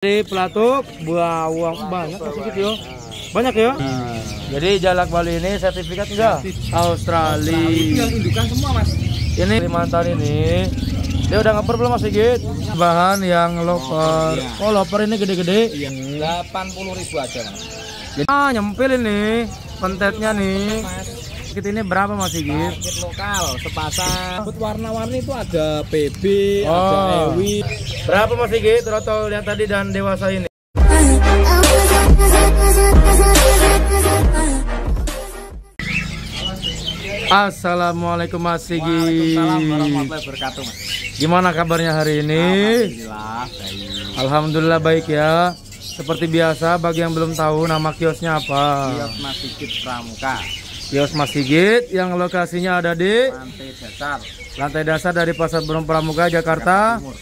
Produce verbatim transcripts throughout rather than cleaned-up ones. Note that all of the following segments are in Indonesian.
Di pelatuk bawang banyak sedikit yo. Banyak ya? Nah, jadi jalak Bali ini sertifikat enggak? Sertif. Australia. Australia. Ini indukan semua, Mas. Ini Kalimantan ini. Dia udah ngeper belum Mas Sigit? Bahan yang loper. Oh, iya. Oh loper ini gede-gede. Iya. delapan puluh ribu aja, Mas. Ah, nyempil ini pentetnya nih. Sedikit ini berapa Mas Sigit? Parkit lokal sepasang. Warna-warni itu ada P B, oh, ada Ewi. Berapa Mas Sigit? Terotol yang tadi dan dewasa ini. Assalamualaikum Mas Sigit. Waalaikumsalam warahmatullahi wabarakatuh, Mas. Gimana kabarnya hari ini? Alhamdulillah baik. Alhamdulillah baik ya. Seperti biasa, bagi yang belum tahu nama kiosnya apa? Kios Mas Sigit Pramuka. Kios Mas Sigit yang lokasinya ada di lantai dasar. Lantai dasar dari Pasar Pramuka Jakarta Timur.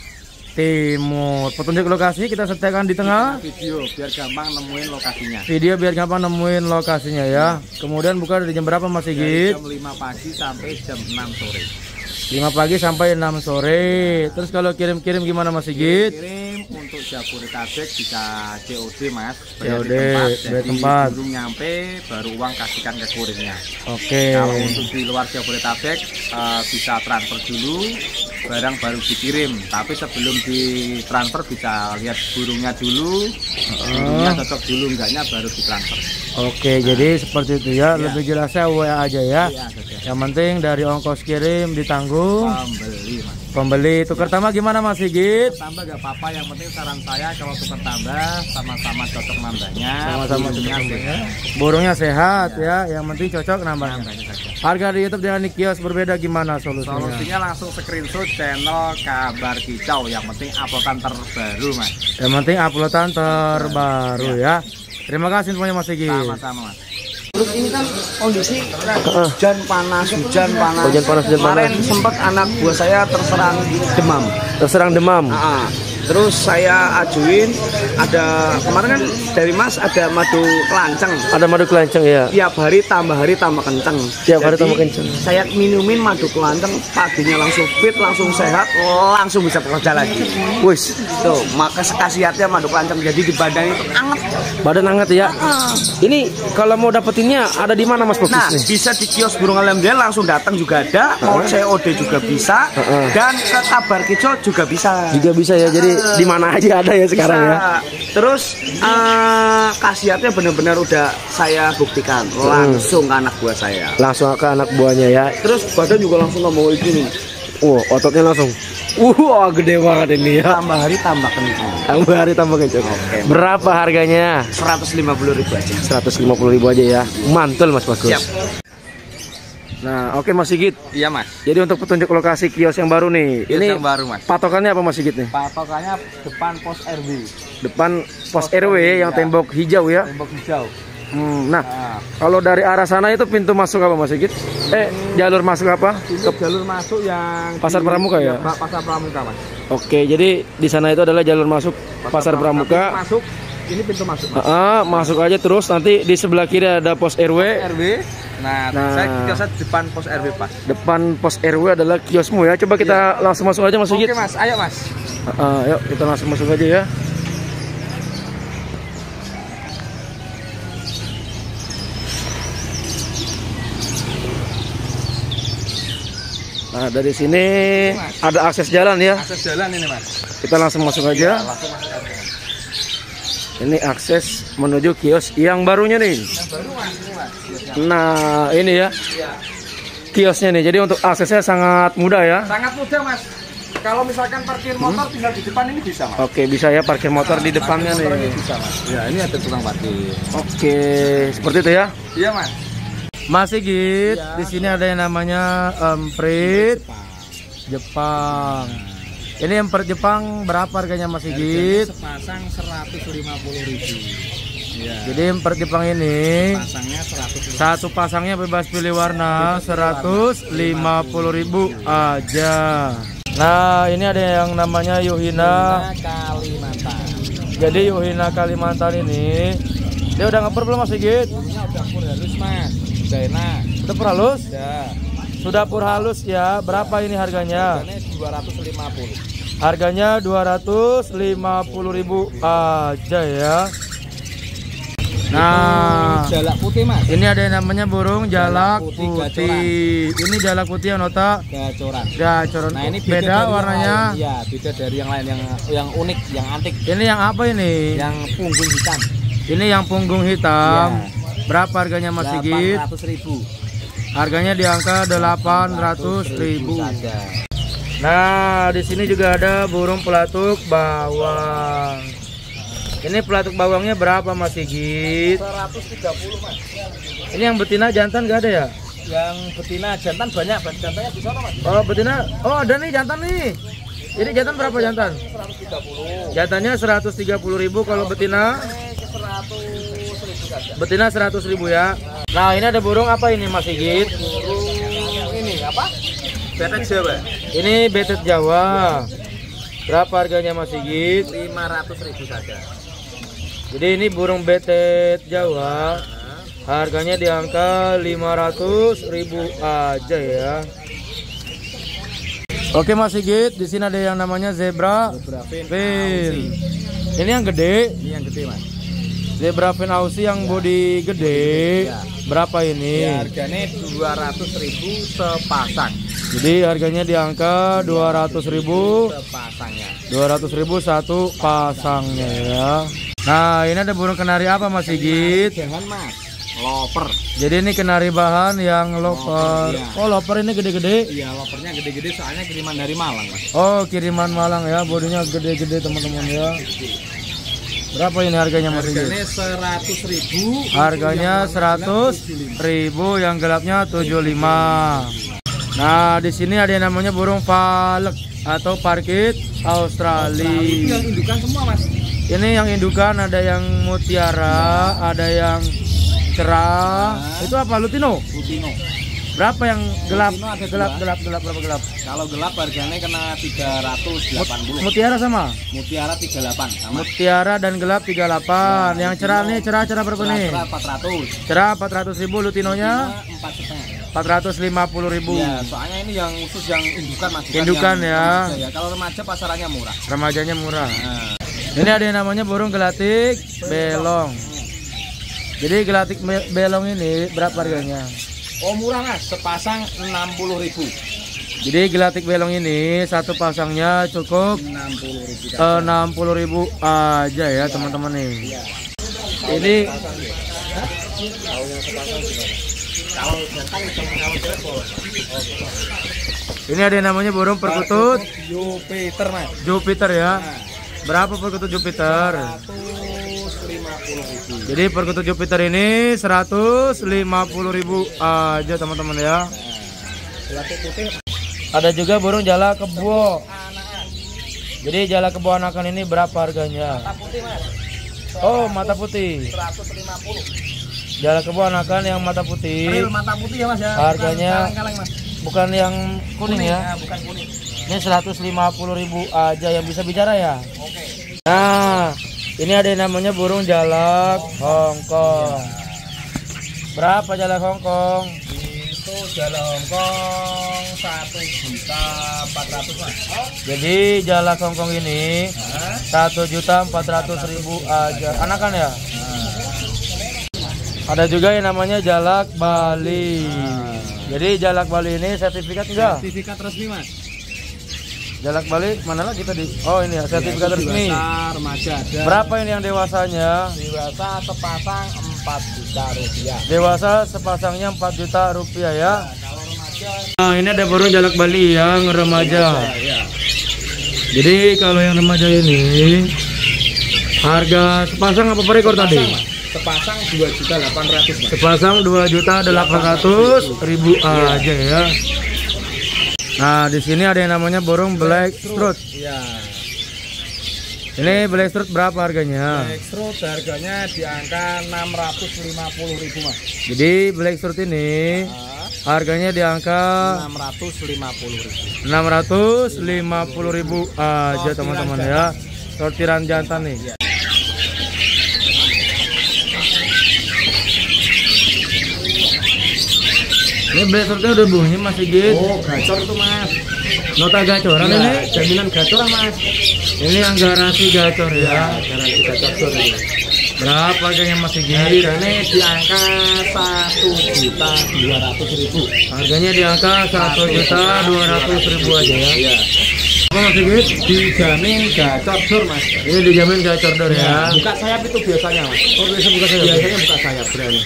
Timur. Petunjuk lokasi kita setiakan di tengah video biar gampang nemuin lokasinya. Video biar gampang nemuin lokasinya ya. Hmm. Kemudian buka dari jam berapa Mas Sigit? Jam lima pagi sampai jam enam sore. lima pagi sampai enam sore. Ya. Terus kalau kirim-kirim gimana Mas Sigit? Kirim, kirim untuk Jabodetabek bisa C O D Mas. C O D dari tempat. Belum nyampe baru uang kasihkan ke kurirnya. Oke. Okay. Kalau untuk di luar Jabodetabek uh, bisa transfer dulu. Barang baru dikirim, tapi sebelum ditransfer bisa lihat burungnya dulu, burungnya cocok dulu enggaknya baru ditransfer. Oke, nah, jadi seperti itu ya. Iya. Lebih jelasnya W A aja ya. Iya, yang penting dari ongkos kirim ditanggung. Pembeli, Mas. Pembeli tukar tambah gimana Mas Sigit? Tambah enggak apa-apa, yang penting saran saya kalau tukar tambah sama-sama cocok nambahnya, sama-sama burungnya, burungnya sehat iya. Ya. Yang penting cocok nambahnya. Nambahnya harga di YouTube dengan di kios berbeda gimana solusinya? Solusinya langsung screenshot channel Kabar Kicau, yang penting uploadan terbaru Mas. Yang penting uploadan terbaru ya. Ya. Terima kasih semuanya Mas Sigit. Sama-sama Mas. Terus ini kan kondisi hujan panas, hujan panas. Hujan panas, hujan panas. Kemarin sempat anak buah saya terserang demam. Terserang demam. Aa, terus saya ajuin ada kemarin kan dari Mas ada madu kelanceng. Ada madu kelanceng ya. Tiap hari tambah hari tambah kenceng. Tiap Jadi, hari tambah kenceng. Saya minumin madu kelanceng, paginya langsung fit, langsung sehat, langsung bisa bekerja lagi. Wis, tuh maka sekasiatnya madu kelanceng. Jadi di badan itu anget. Badan anget ya. Uh. Ini kalau mau dapetinnya ada di mana Mas Fokusnya? Nah, bisa di kios burung alam dia langsung datang juga ada, mau uh -huh. C O D juga bisa, uh -huh. dan ke Kabar Kicau juga bisa. Juga bisa ya. Jadi di mana aja ada ya sekarang bisa. Ya. Terus uh, khasiatnya benar-benar udah saya buktikan langsung hmm. ke anak buah saya. Langsung ke anak buahnya ya. Terus badan juga langsung ngomong gini. Wah, wow, ototnya langsung. Wow, gede banget ini ya. Tambah hari tambah kencang. Tambah hari tambah kencang. Okay. Berapa harganya? seratus lima puluh ribu aja. seratus lima puluh ribu aja ya. Mantul Mas Bagus. Siap. Nah, oke okay, Mas Sigit. Iya Mas. Jadi untuk petunjuk lokasi kios yang baru nih. Kios ini yang baru Mas. Patokannya apa Mas Sigit nih? Patokannya depan pos R W. Depan pos, pos R W yang ya. Tembok hijau ya. Tembok hijau. Hmm, nah, nah, kalau dari arah sana itu pintu masuk apa Mas Sigit? Eh, jalur masuk apa? Ke jalur masuk yang Pasar Pramuka ya? Pasar Pramuka Mas. Oke, jadi di sana itu adalah jalur masuk Pasar, Pasar Pramuka. Pramuka. Masuk. Ini pintu masuk. Mas. Uh, masuk aja terus nanti di sebelah kiri ada pos R W. Pos R W. Nah, nah saya kios depan pos R W Pak. Depan pos R W adalah kiosmu ya. Coba kita ya. Langsung masuk aja Mas Sigit. Oke Mas, ayo Mas. Uh, ayo kita langsung masuk aja ya. Nah, dari sini ini, ada akses jalan ya. Akses jalan ini Mas. Kita langsung masuk aja. Ya, langsung masuk aja. Ini akses menuju kios yang barunya nih. Yang baru, Mas. Ini, Mas. Nah ini ya. Ya kiosnya nih. Jadi untuk aksesnya sangat mudah ya. Sangat mudah Mas. Kalau misalkan parkir motor hmm? tinggal di depan ini bisa Mas. Oke bisa ya parkir motor nah, di depannya motor nih. Ini bisa Mas. Ya ini ada tukang parkir. Oke seperti itu ya. Iya Mas. Mas Sigit. Ya, di sini ada yang namanya emprit um, Jepang. Jepang. Ini yang per Jepang berapa harganya Mas Sigit? Sepasang seratus lima puluh ribu ya. Jadi yang per Jepang ini pasangnya seratus lima puluh ribu. Satu pasangnya bebas pilih warna seratus lima puluh ribu aja. Nah ini ada yang namanya Yuhina Kalimantan. Jadi Yuhina Kalimantan ini dia udah ngeper belum Mas Sigit? Udah pur halus Mas. Udah enak. Udah pur halus? Udah. Sudah pur halus ya. Berapa ini harganya? Harganya dua ratus lima puluh. Harganya dua ratus lima puluh ribu aja ya. Nah, itu jalak putih, Mas. Ini ada yang namanya burung jalak, jalak putih, putih. Ini jalak putih yang nota gacoran. Gacoran. Nah, ini beda, beda warnanya. Iya, beda dari yang lain yang yang unik, yang antik. Ini yang apa ini? Yang punggung hitam. Ini yang punggung hitam. Ya. Berapa harganya, Mas Sigit? delapan ratus ribu. Harganya di angka delapan ratus ribu. Nah, di sini juga ada burung pelatuk bawang. Ini pelatuk bawangnya berapa, Mas Sigit? seratus tiga puluh, Mas. Ini yang betina jantan gak ada ya? Yang betina jantan banyak, jantannya di sana, Mas. Oh, betina. Oh, ada nih jantan nih. Ini jantan berapa jantan? seratus tiga puluh. Jantannya seratus tiga puluh ribu, kalau betina seratus ribu saja. Betina seratus ribu ya. Nah, ini ada burung apa ini, Mas Sigit? Burung ini apa? Betet Jawa. Ini betet Jawa. Berapa harganya, Mas Sigit? lima ratus ribu saja. Jadi ini burung betet Jawa. Harganya di angka lima ratus ribu aja ya. Oke, Mas Sigit, di sini ada yang namanya zebra, zebra fin. Fin. Ini yang gede. Ini yang gede, Mas. Zebra fin Aussie yang ya. Bodi gede. Ya. Berapa ini? Ya, harganya dua ratus ribu sepasang. Jadi harganya di angka dua ratus ribu sepasangnya. dua ratus ribu satu pasangnya ya. Nah, ini ada burung kenari apa, Mas Sigit? Bahan, Mas. Loper. Jadi ini kenari bahan yang loper. loper ya. Oh, loper ini gede-gede? Iya, lopernya gede-gede soalnya kiriman dari Malang, Mas. Oh, kiriman Malang ya. Bodinya gede-gede, teman-teman ya. Berapa ini harganya, Mas Sigit? seratus ribu. Harganya seratus ribu, yang gelapnya tujuh puluh lima ribu. Nah, di sini ada yang namanya burung palek atau parkit Australia. Ini yang indukan semua, Mas. Ini yang indukan, ada yang mutiara, ada yang cerah. Nah. Itu apa? Lutino? Lutino. Berapa yang gelap? Gelap, gelap, gelap, gelap, berapa gelap? Kalau gelap harganya kena tiga ratus delapan puluh. Mutiara sama? Mutiara tiga puluh delapan sama. Mutiara dan gelap tiga puluh delapan. Nah, yang cerah nih, cerah-cerah berapa nih? Cerah empat ratus. Cerah empat ratus ribu, lutinonya empat koma lima. empat ratus lima puluh ribu. Ya, soalnya ini yang khusus yang indukan, Mas. Indukan ya. Ya. Kalau remaja pasarannya murah. Remajanya murah. Nah. Ini ada yang namanya burung gelatik belong. Jadi gelatik belong ini berapa harganya? Oh, murah, Mas. Sepasang enam puluh ribu. Jadi gelatik belong ini satu pasangnya cukup enam puluh ribu. enam puluh ribu aja ya, teman-teman ya, nih. Ya. Ini ini ada yang namanya burung perkutut Jupiter, Mas. Jupiter ya. Berapa perkutut Jupiter? seratus lima puluh ribu. Jadi perkutut Jupiter ini seratus lima puluh ribu aja, teman-teman ya. Ada juga burung jalak kebo. Jadi jalak kebo anakan ini berapa harganya? Mata putih, Mas. Oh, mata putih. seratus lima puluh. Jalak kebo anakan yang mata putih. Real mata putih ya, Mas ya. Harganya kaleng-kaleng, Mas. Bukan yang kuning, kuning ya. Ya, bukan kuning. Ini seratus lima puluh ribu aja, yang bisa bicara ya. Oke. Nah, ini ada yang namanya burung jalak hongkong. Berapa jalak hongkong? Itu jalak hongkong satu juta empat ratus ribu, Mas. Jadi jalak hongkong ini satu juta empat ratus ribu aja. Anakan ya? Ada juga yang namanya jalak Bali. Nah. Jadi jalak Bali ini sertifikat enggak? Sertifikat resmi, Mas. Jalak Bali mana lagi tadi? Oh, ini ya, sertifikat ya, resmi. Dewasa, remaja. Ada. Berapa ini yang dewasanya? Dewasa sepasang empat juta rupiah. Dewasa sepasangnya empat juta rupiah ya. Nah, kalau remaja. Nah, ini ada burung jalak Bali yang remaja. Ya, ya. Jadi kalau yang remaja ini harga sepasang apa per ekor tadi? Mas. Sepasang dua juta delapan ratus ribu. Sepasang dua juta delapan ratus ribu aja ya. Nah, di sini ada yang namanya burung Blackthroat. Iya. Ini Blackthroat berapa harganya? Blackthroat harganya di angka enam ratus lima puluh ribu, Mas. Jadi Blackthroat ini harganya di angka enam ratus lima puluh ribu. enam ratus lima puluh ribu aja, teman-teman ya. Sortiran jantan nih. Ini blackthroatnya udah bunyi, Mas Sigit. Oh, gacor tuh, Mas. Nota gacor, ya, ini jaminan gacor mas. Ini yang garansi gacor ya, ya garansi gacor. Berapa harganya Mas Sigit? Harganya di angka satu juta dua ratus ribu. Harganya di angka satu juta dua ratus ribu aja ya. Iya. Mas Sigit dijamin gacor dor mas. Ini dijamin gacor dor ya. Buka sayap itu biasanya mas. Oh biasa buka sayap. Biasanya buka sayap berani.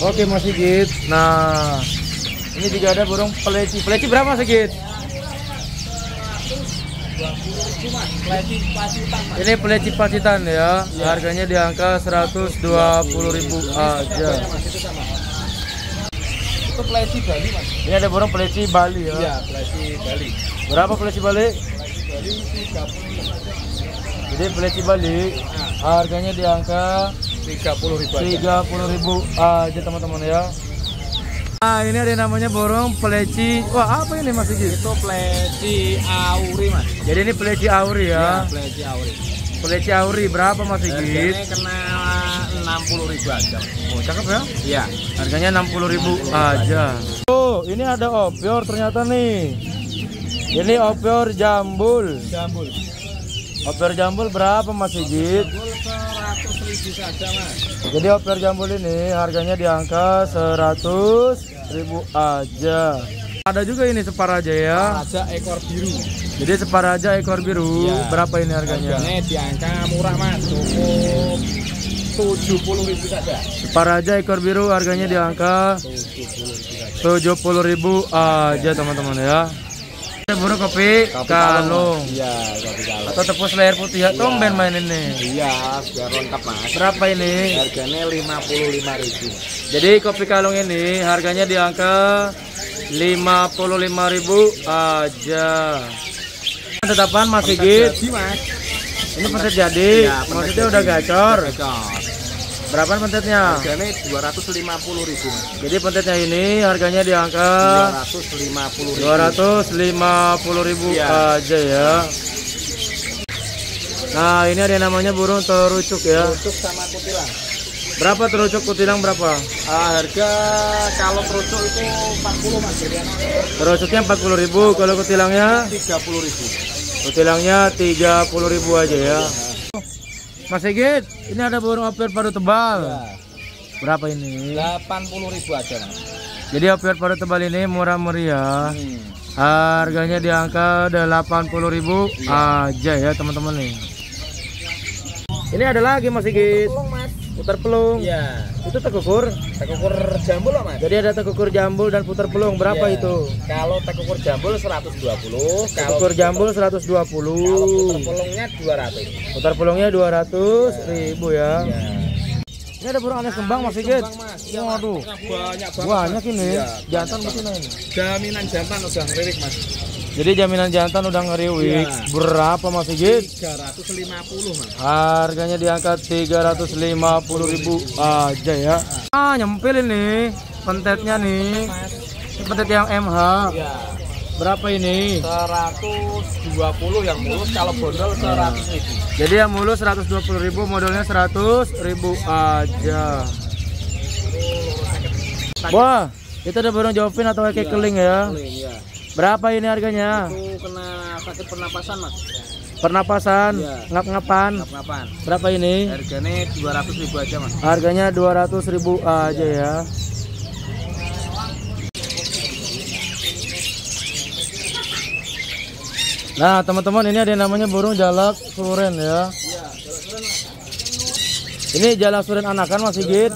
Oke Mas Sigit, nah ini juga ada burung peleci. Peleci berapa Mas Sigit? Ini peleci pacitan ya, ya. Harganya di angka seratus dua puluh ribu aja. Itu peleci Bali Mas. Ini ada burung peleci Bali ya. Iya, peleci Bali. Berapa peleci Bali? Jadi peleci Bali harganya di angka tiga puluh ribu aja teman-teman ya. Nah ini ada namanya borong peleci. Wah apa ini Mas Sigit? Itu peleci Auri mas. Jadi ini peleci Auri ya, ya peleci Auri. Peleci Auri berapa Mas Sigit? Harganya kena enam puluh ribu aja. Oh cakep ya? Iya. Harganya enam puluh ribu aja. Oh ini ada opior ternyata nih. Ini opior jambul. Jambul. Opior jambul berapa Mas Sigit? seratus ribu saja mas. Jadi opior jambul ini harganya di angka seratus ribu aja. Ada juga ini separa aja ya. Separa aja ekor biru. Jadi separa aja ekor biru ya. Berapa ini harganya? Harganya di angka murah mas. tujuh puluh ribu saja. Separa aja ekor biru harganya ya. Di angka tujuh puluh ribu aja teman-teman ya. Burung kopi, kopi kalung, iya, kopi kalung. Atau tepung leher putih ya, tumben main ini. Iya, biar lengkap mas. Berapa ini? Harganya lima puluh lima ribu. Jadi kopi kalung ini harganya di angka lima puluh lima ribu aja. Tetapan Mas Sigit. Ini pentet jadi, ya, maksudnya udah gacor. Gacor. Berapa pentetnya? Harganya dua ratus lima puluh ribu. Jadi pentetnya ini harganya di angka dua ratus lima puluh ribu ya. Aja ya. Nah, ini ada yang namanya burung terucuk ya. Terucuk sama kutilang. Berapa terucuk kutilang berapa? Ah, harga kalau terucuk itu empat puluh ribu Mas. Terucuknya empat puluh ribu, kalau kutilangnya tiga puluh ribu. Kutilangnya tiga puluh ribu aja ya. Mas Sigit, ini ada burung opior pada tebal. Ya. Berapa ini? delapan puluh ribu aja, Mas. Jadi opior pada tebal ini murah meriah. Hmm. Harganya di angka delapan puluh ribu ya. Aja ya, teman-teman nih. Ini ada lagi Mas Sigit. Putar pelung, Mas. Putar pelung. Iya. Itu tekukur, tekukur jambul, Mas. Jadi ada tekukur jambul dan putar pelung. Berapa ya. Itu? Kalau tekukur jambul seratus dua puluh, tekukur jambul seratus dua puluh. Kalau putar pelungnya dua ratus. Putar pelungnya dua ratus ribu ya. Ya. Ini ada burung anes kembang Mas Sigit. Ya, waduh. Banyak banget. Banyak ini. Ya, jantan betul ini. Jaminan jantan udah ngeriwik Mas. Jadi jaminan jantan udah ngeriwik. Ya. Berapa Mas Sigit? tiga ratus lima puluh Mas. Harganya di angka tiga ratus lima puluh ribu aja ya. Ah nyempil ini pentetnya nih. Pentet yang M H. Ya. Berapa ini? seratus dua puluh yang mulus, kalau modal seratus ribu. Jadi yang mulus seratus dua puluh ribu, modalnya seratus ribu aja. Wah, itu ada burung jovin atau kayak keling ya. Berapa ini harganya? Itu kena sakit pernapasan, Mas. Pernapasan, ngap-ngapan. Ngap-ngapan. Berapa ini? Harganya dua ratus ribu aja, Mas. Harganya dua ratus ribu aja ya. Nah teman-teman ini ada yang namanya burung jalak suren ya. Iya, jalak suren Mas. Ini jalak suren anakan Mas Sigit.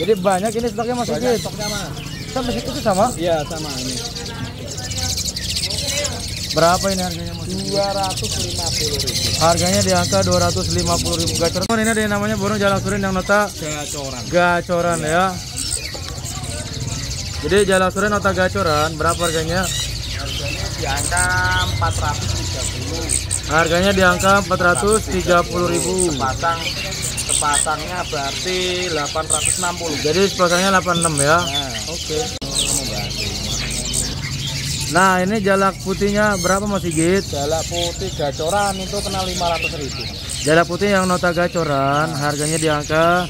Jadi banyak ini stoknya Mas Sigit. Stoknya Mas. Sama situ itu sama? Iya sama ini. Berapa ini harganya Mas? dua ratus lima puluh ribu. Harganya di angka dua ratus lima puluh ribu gacor. Ini ada yang namanya burung jalak suren yang nota gacoran. Gacoran ya. Jadi jalak suren nota gacoran berapa harganya? Harganya di angka empat ratus tiga puluh. Harganya di angka empat ratus tiga puluh ribu. Sepasang, sepasangnya berarti delapan ratus enam puluh. Jadi sepasangnya delapan puluh enam ya. Nah, oke. Okay. Nah, ini jalak putihnya berapa Mas Sigit? Jalak putih gacoran itu kena lima ratus ribu. Jalak putih yang nota gacoran, harganya di angka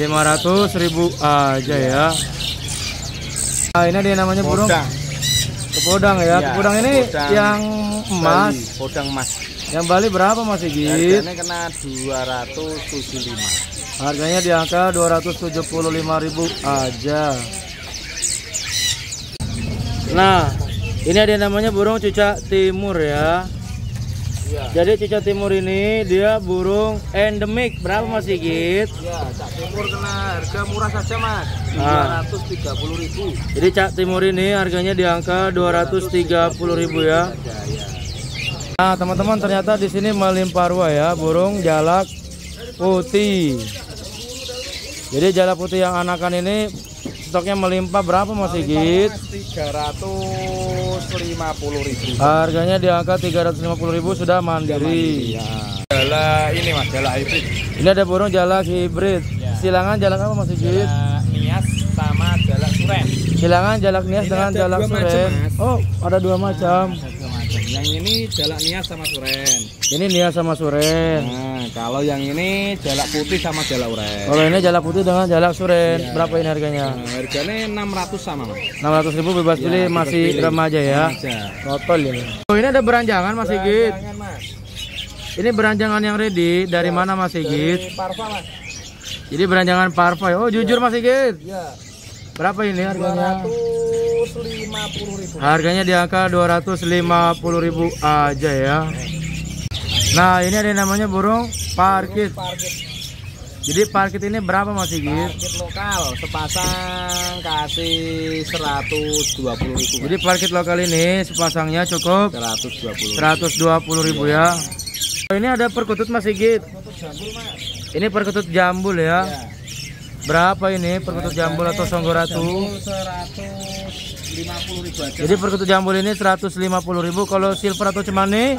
lima ratus ribu aja ya. Nah, ini dia namanya burung kepodang ya. Ya, kepodang ini kepodang yang emas, podang emas. Yang Bali berapa Mas Sigit? Harganya kena dua ratus tujuh puluh lima. Harganya di angka dua ratus tujuh puluh lima ribu aja. Nah, ini ada yang namanya burung cucak timur ya. Jadi cucak timur ini dia burung endemik. Berapa Mas Sigit? Ya, cak timur kena harga murah saja Mas, dua ratus tiga puluh ribu. Jadi cak timur ini harganya di angka dua ratus tiga puluh ribu ya. Nah teman-teman, ternyata di sini melimpah ruah ya burung jalak putih. Jadi jalak putih yang anakan ini stoknya melimpah. Berapa Mas Sigit? tiga ratus lima puluh ribu. Harganya di angka tiga ratus lima puluh ribu sudah mandiri. Jalak ini Mas, jalak hibrid. Ini ada burung jalak hibrid. Ya. Silangan jalak apa Mas Sigit? Jalak Nias sama jalak suren. Silangan jalak Nias ini dengan jalak suren. Macam, oh, ada dua macam. Nah, ada dua macam. Yang ini jalak Nias sama suren. Ini Nias sama suren. Nah, kalau yang ini jalak putih sama jalak uren. Kalau ini jalak putih dengan jalak suren. Ya. Berapa ini harganya? Nah, harganya enam ratus sama Mas. enam ratus ribu bebas ya, pilih, masih pilih. Remaja ya. Total ya. Oh, ini ada beranjangan Mas Sigit. Ini beranjangan yang ready dari ya, mana Mas Sigit? Dari Parva Mas. Jadi beranjangan Parva. Oh, jujur ya. Mas Sigit. Iya. Berapa ini harganya? dua ratus lima puluh ribu. Harganya di angka dua ratus lima puluh ribu aja ya. Nah, ini ada yang namanya burung parkit. Burung parkit. Jadi parkit ini berapa Mas Sigit? Parkit lokal sepasang kasih seratus dua puluh ribu. Jadi parkit lokal ini sepasangnya cukup seratus dua puluh ribu ya. Oh, ini ada perkutut Mas Sigit. Perkutut jambul, Mas. Ini perkutut jambul ya. Ya. Berapa ini perkutut ya, jambul atau songgoratu? seratus lima puluh ribu aja. Jadi perkutut jambul ini seratus lima puluh ribu. Kalau silver atau cemani?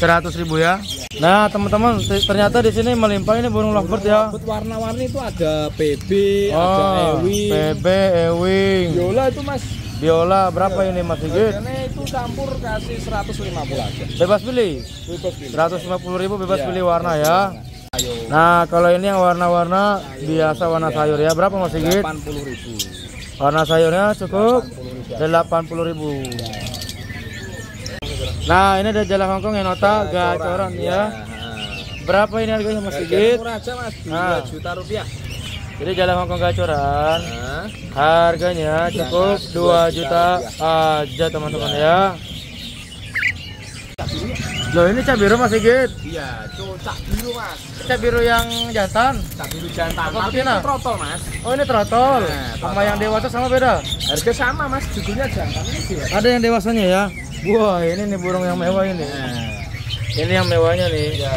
seratus ribu ya. Nah teman-teman, ternyata di sini melimpah ini burung lovebird ya. Warna-warni itu ada P B, oh, ada ewing. P B, ewing. Biola itu Mas. Biola berapa ya. Ini Mas Sigit? Itu campur kasih seratus lima puluh aja. Bebas pilih. seratus lima puluh ribu bebas ya, pilih warna ya. Sayur. Nah kalau ini yang warna-warna biasa warna ya. Sayur ya. Berapa Mas Sigit? delapan puluh ribu. Warna sayurnya cukup delapan puluh ribu. Ya. Nah ini ada jalak hongkong yang nota gacoran ya. Berapa ini harganya Mas Sigit? Murah aja Mas, dua juta rupiah. Jadi jalak hongkong gacoran harganya cukup dua juta aja teman-teman ya. Loh ini cabiru Mas Sigit? Iya, cabiru Mas. Cabiru yang jantan? Cabiru jantan, tapi ini trotol Mas. Oh ini trotol, sama yang dewasa sama beda? Harga sama Mas, judulnya jantan ini. Ada yang dewasanya ya? Wah, ini nih burung yang mewah ini. Ini yang mewahnya nih. Ya.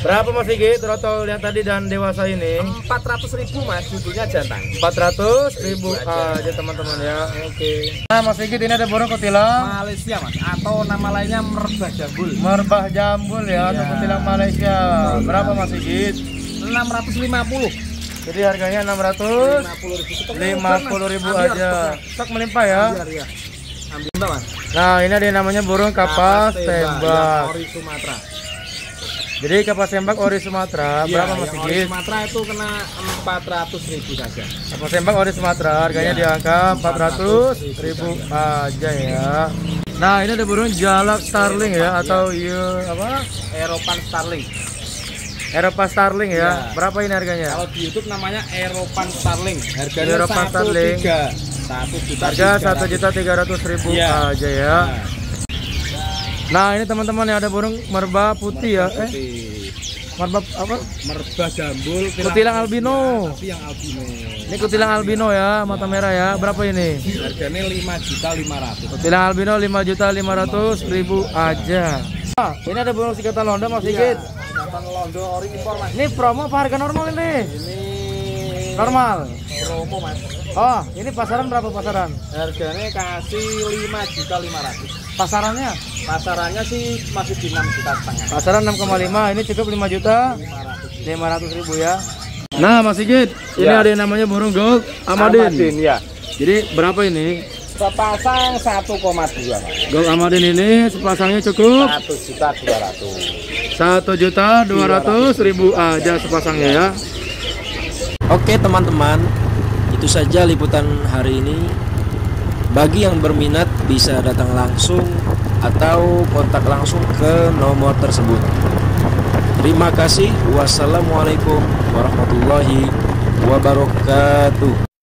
Berapa Mas Sigit trotol yang tadi dan dewasa ini? empat ratus ribu Mas, judulnya jantan. empat ratus ribu aja teman-teman ya. Oke. Okay. Nah, Mas Sigit ini ada burung kutilang Malaysia Mas, atau nama lainnya merbah jambul. Merbah jambul ya, atau ya. Kutilang Malaysia. Berapa Mas Sigit? enam ratus lima puluh. Jadi harganya enam ratus lima puluh ribu aja. Stok melimpah ya. Iya, nah ini ada yang namanya burung kapas, kapas tembak ori Sumatera. Jadi kapas tembak ori Sumatera ya, berapa Mas Sigit? Ori Sumatera itu kena empat ratus ribu saja. Kapas tembak ori Sumatera harganya ya, di angka empat ratus ribu aja ya. Nah ini ada burung jalak starling ya, atau ya. You, apa? Eropa starling. Eropa starling ya. Ya. Berapa ini harganya? Kalau di YouTube namanya Eropa starling. Harganya Eropa starling. Harga satu juta tiga ratus ribu aja ya. Nah ini teman-teman yang ada burung merbah putih merbah ya. Putih. Eh, merbah apa? Merbah jambul. Kutilang albino. Ya, albino. Ini kutilang albino ya, mata merah ya. Berapa ini? Harganya lima juta lima ratus ribu. Kutilang albino lima juta lima ratus ribu aja. Nah, ini ada burung sikatan londo Mas Sigit. Sikatan londo ori impor Mas. Ini promo apa harga normal ini? Ini normal. Promo Mas. Oh, ini pasaran berapa pasaran? Harganya kasih lima juta lima ratus ribu. Pasarannya? Pasarannya sih masih di enam juta setengah. Pasaran enam koma lima, ini cukup lima juta lima ratus ribu ya. Nah, Mas Sigit, ini ya. Ada yang namanya burung gold Amadin. Amadin ya. Jadi berapa ini? Sepasang satu koma dua. Gold Amadin ini sepasangnya cukup satu juta dua ratus ribu. satu juta dua ratus ribu aja sepasangnya ya. Oke teman-teman, itu saja liputan hari ini. Bagi yang berminat bisa datang langsung atau kontak langsung ke nomor tersebut. Terima kasih. Wassalamualaikum warahmatullahi wabarakatuh.